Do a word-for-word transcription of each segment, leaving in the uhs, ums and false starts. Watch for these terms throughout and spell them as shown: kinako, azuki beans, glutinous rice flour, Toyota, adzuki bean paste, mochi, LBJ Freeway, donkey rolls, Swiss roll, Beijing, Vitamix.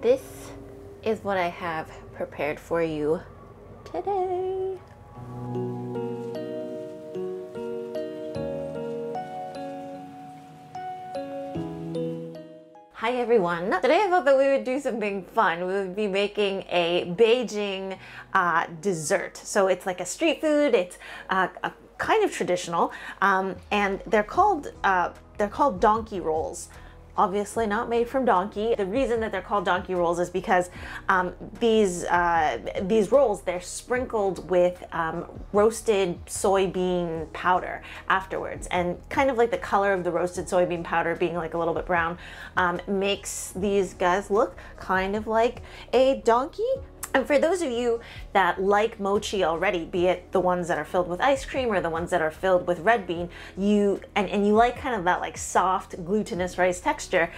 this is what I have prepared for you today. Hi everyone! Today I thought that we would do something fun. We would be making a Beijing uh, dessert. So it's like a street food, it's uh, a kind of traditional, um, and they're called, uh, they're called donkey rolls. Obviously not made from donkey. The reason that they're called donkey rolls is because um, these uh, these rolls, they're sprinkled with um, roasted soybean powder afterwards, and kind of like the color of the roasted soybean powder being like a little bit brown um, makes these guys look kind of like a donkey. And for those of you that like mochi already, be it the ones that are filled with ice cream or the ones that are filled with red bean, you and, and you like kind of that like soft glutinous rice texture,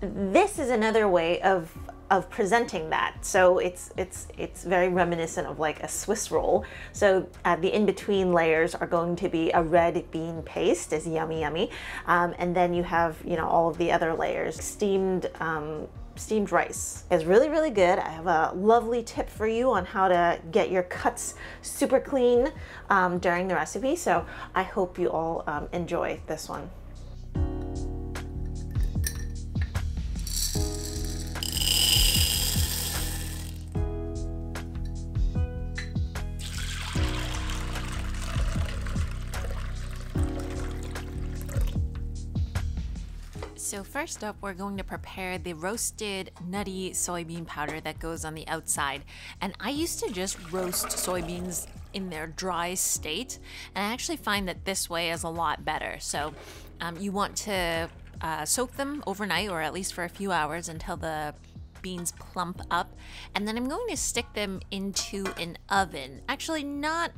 this is another way of of presenting that. So it's it's it's very reminiscent of like a Swiss roll. So uh, the in-between layers are going to be a red bean paste, is yummy yummy, um, and then you have, you know, all of the other layers. Steamed um, steamed rice is really really good. I have a lovely tip for you on how to get your cuts super clean um, during the recipe. So I hope you all um, enjoy this one. So first up, we're going to prepare the roasted nutty soybean powder that goes on the outside. And I used to just roast soybeans in their dry state, and I actually find that this way is a lot better. So um, you want to uh, soak them overnight, or at least for a few hours, until the beans plump up. And then I'm going to stick them into an oven. Actually not,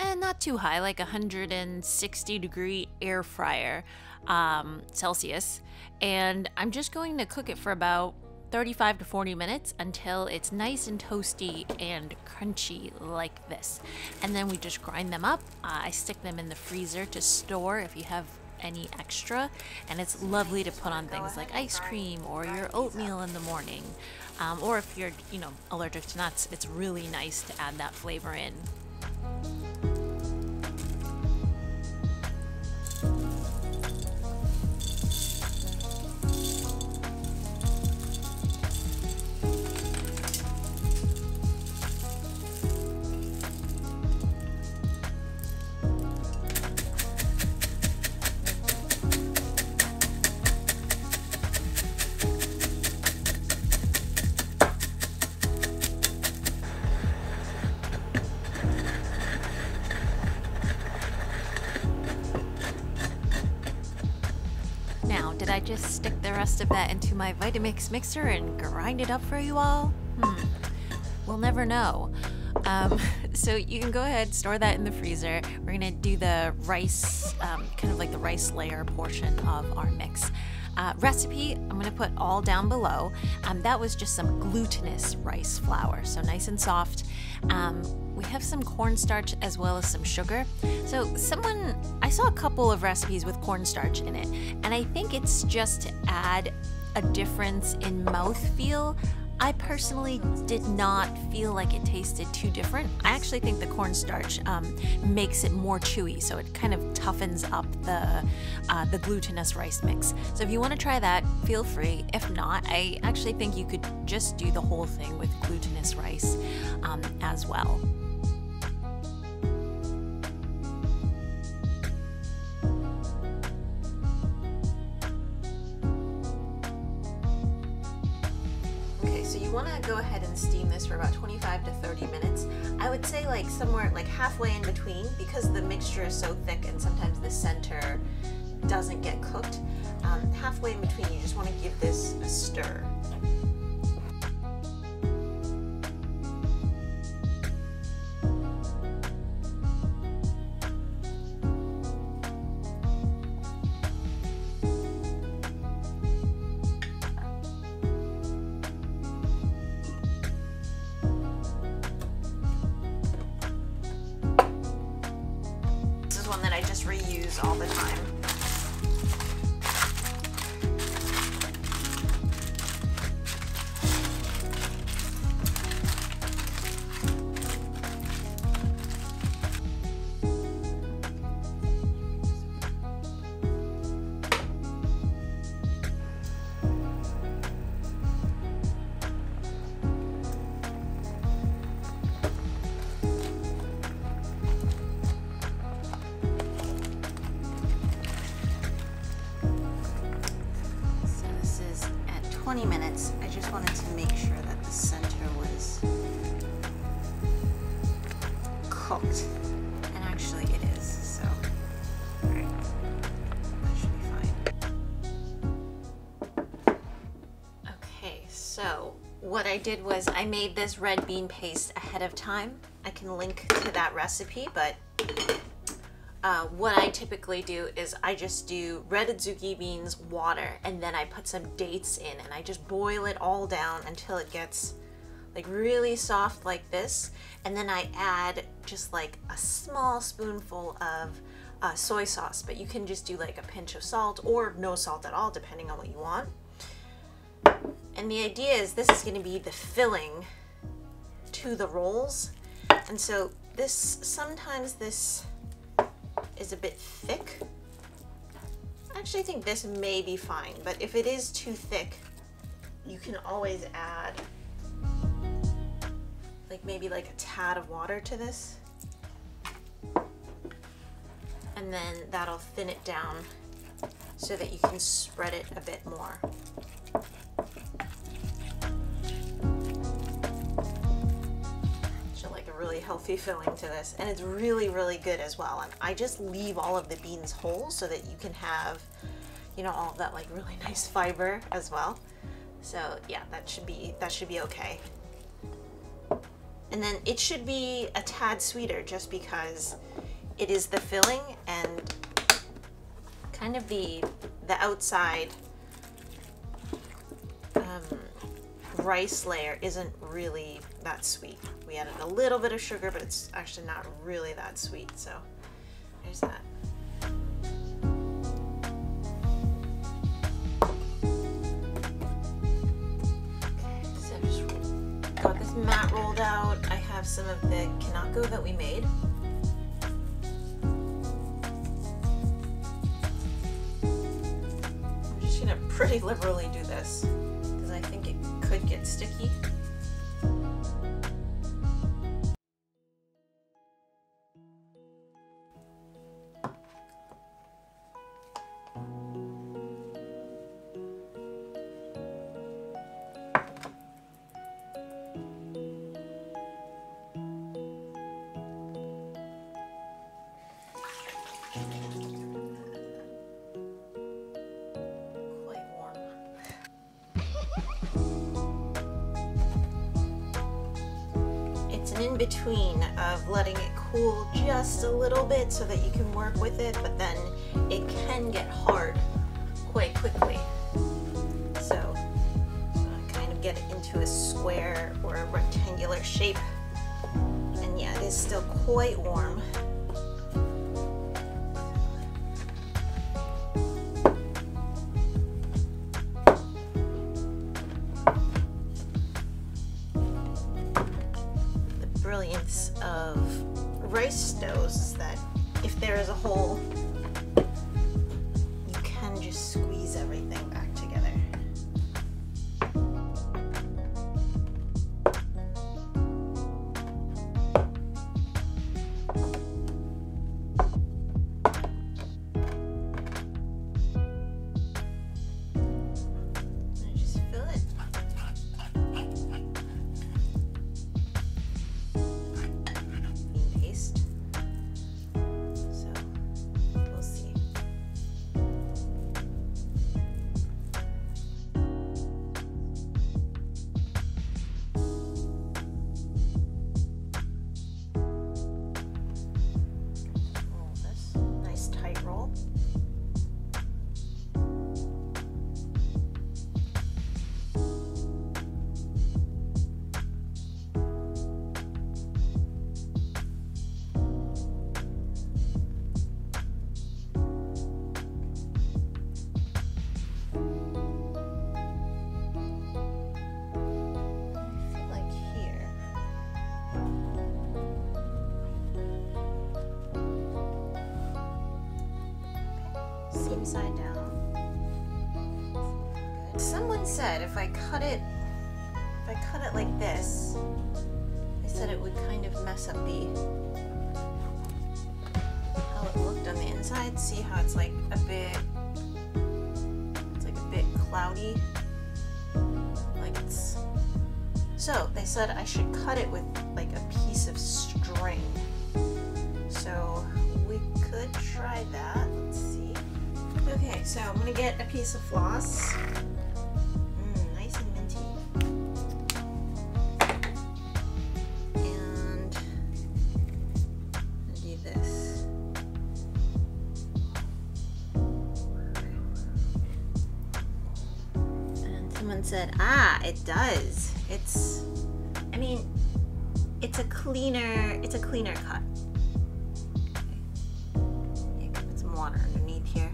eh, not too high, like one hundred sixty degree air fryer. Um, Celsius, and I'm just going to cook it for about thirty-five to forty minutes until it's nice and toasty and crunchy like this. And then we just grind them up. Uh, I stick them in the freezer to store if you have any extra, and it's lovely to put on things like ice cream or your oatmeal in the morning, um, or if you're, you know, allergic to nuts, it's really nice to add that flavor in. Did I just stick the rest of that into my Vitamix mixer and grind it up for you all? Hmm. We'll never know. Um, so you can go ahead, store that in the freezer. We're gonna do the rice, um, kind of like the rice layer portion of our mix. Uh, recipe, I'm gonna put all down below. Um, that was just some glutinous rice flour, so nice and soft. Um, we have some cornstarch as well as some sugar. So someone, I saw a couple of recipes with cornstarch in it, and I think it's just to add a difference in mouthfeel. I personally did not feel like it tasted too different. I actually think the cornstarch um, makes it more chewy, so it kind of toughens up the uh, the glutinous rice mix. So if you want to try that, feel free. If not, I actually think you could just do the whole thing with glutinous rice um, as well. Go ahead and steam this for about twenty-five to thirty minutes. I would say like somewhere like halfway in between, because the mixture is so thick and sometimes the center doesn't get cooked. Um, halfway in between, you just want to give this a stir. One that I just reuse all the time. twenty minutes. I just wanted to make sure that the center was cooked. And actually it is, so all right, that should be fine. Okay, so what I did was I made this red bean paste ahead of time. I can link to that recipe, but Uh, what I typically do is I just do red azuki beans, water, and then I put some dates in, and I just boil it all down until it gets like really soft like this. And then I add just like a small spoonful of uh, soy sauce, but you can just do like a pinch of salt or no salt at all, depending on what you want. And the idea is this is going to be the filling to the rolls. And so this, sometimes this is a bit thick. Actually, I think this may be fine, but if it is too thick, you can always add like maybe like a tad of water to this, and then that'll thin it down so that you can spread it a bit more. Really healthy filling to this, and it's really really good as well. And I just leave all of the beans whole so that you can have, you know, all of that like really nice fiber as well. So yeah, that should be that should be okay. And then it should be a tad sweeter just because it is the filling, and kind of the the outside um, rice layer isn't really that sweet. We added a little bit of sugar, but it's actually not really that sweet, so there's that. Okay, so I just got this mat rolled out. I have some of the kinako that we made. I'm just gonna pretty liberally do this because I think it could get sticky. In between of letting it cool just a little bit so that you can work with it, but then it can get hard quite quickly. So I kind of get it into a square or a rectangular shape, and yeah, it is still quite warm. Brilliance of rice stoves is that if there is a hole, you can just squeeze everything back together. Side down. Someone said if I cut it, if I cut it like this, they said it would kind of mess up the how it looked on the inside. See how it's like a bit, it's like a bit cloudy. So they said I should cut it with like a piece of string. So we could try that. Let's see. Okay, so I'm gonna get a piece of floss. Mm, nice and minty. And I'll do this. And someone said, ah, it does. It's, I mean, it's a cleaner, it's a cleaner cut. Okay. You can put some water underneath here.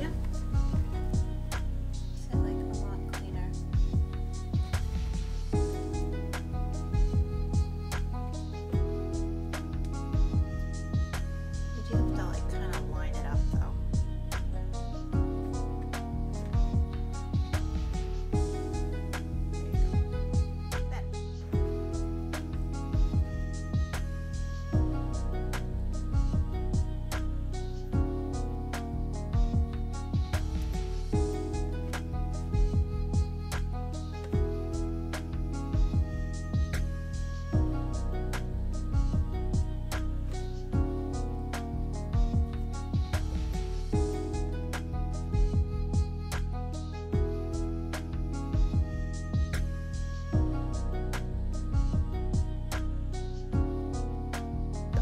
Yeah. So like a lot cleaner.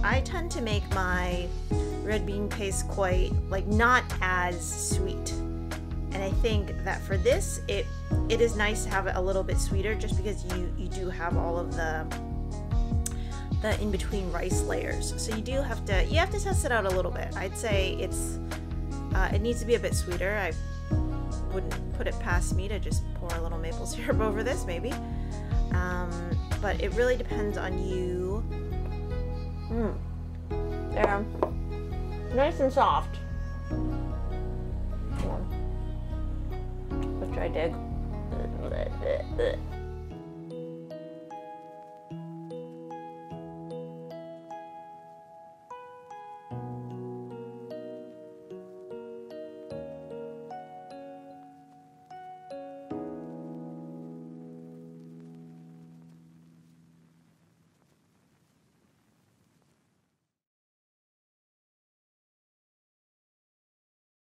I tend to make my red bean paste quite, like, not as sweet. And I think that for this, it it is nice to have it a little bit sweeter just because you, you do have all of the, the in-between rice layers. So you do have to, you have to test it out a little bit. I'd say it's, uh, it needs to be a bit sweeter. I wouldn't put it past me to just pour a little maple syrup over this, maybe. Um, but it really depends on you. Mm. They're nice and soft, which I dig.